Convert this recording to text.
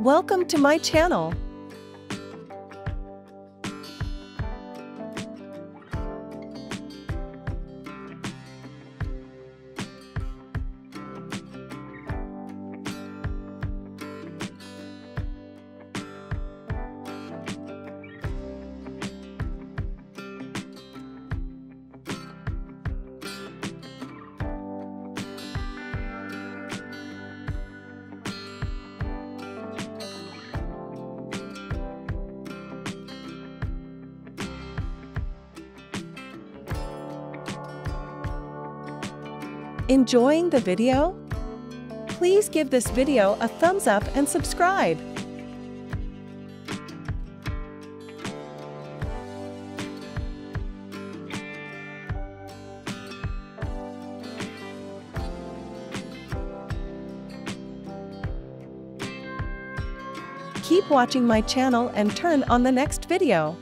Welcome to my channel. Enjoying the video? Please give this video a thumbs up and subscribe. Keep watching my channel and turn on the next video.